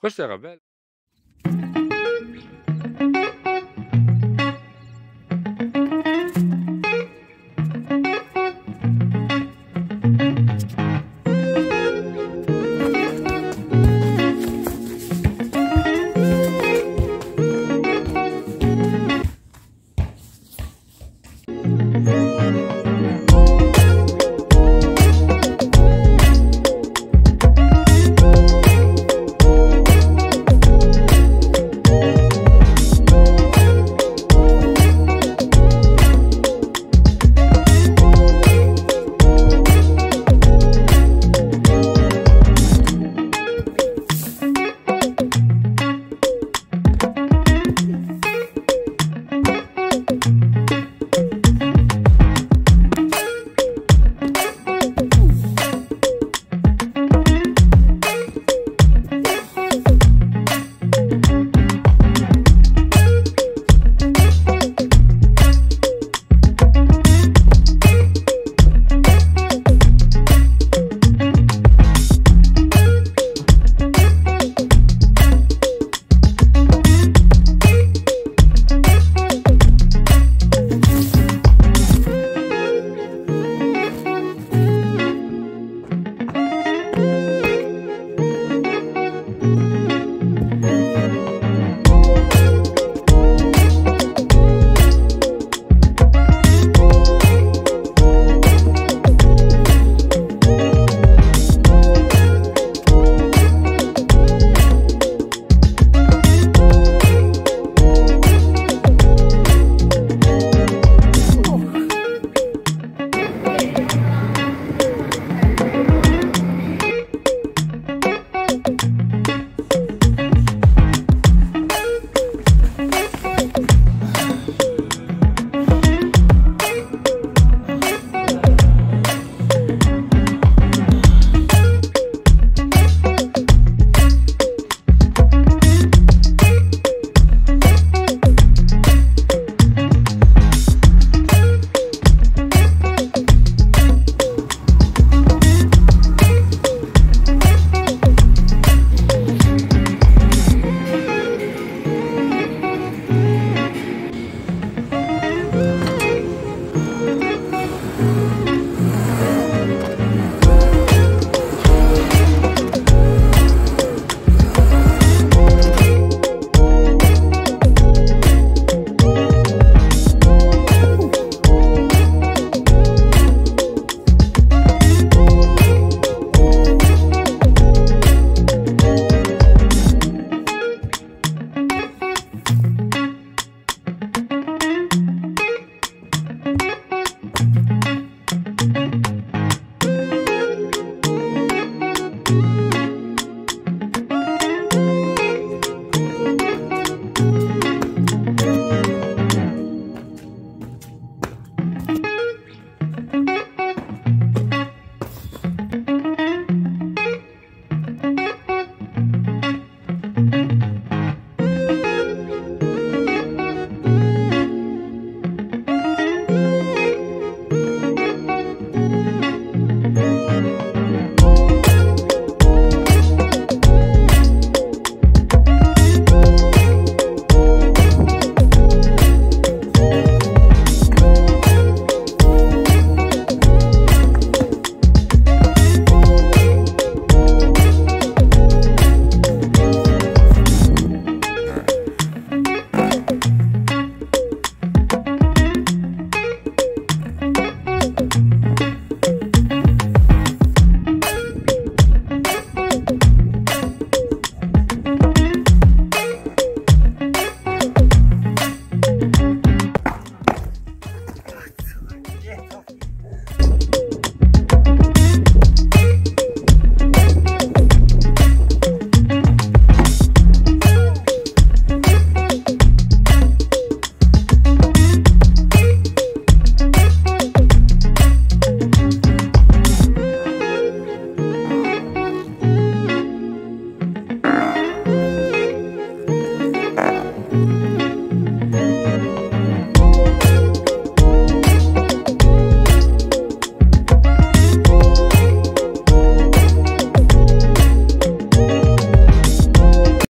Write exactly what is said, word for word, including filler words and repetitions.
Questo era bello.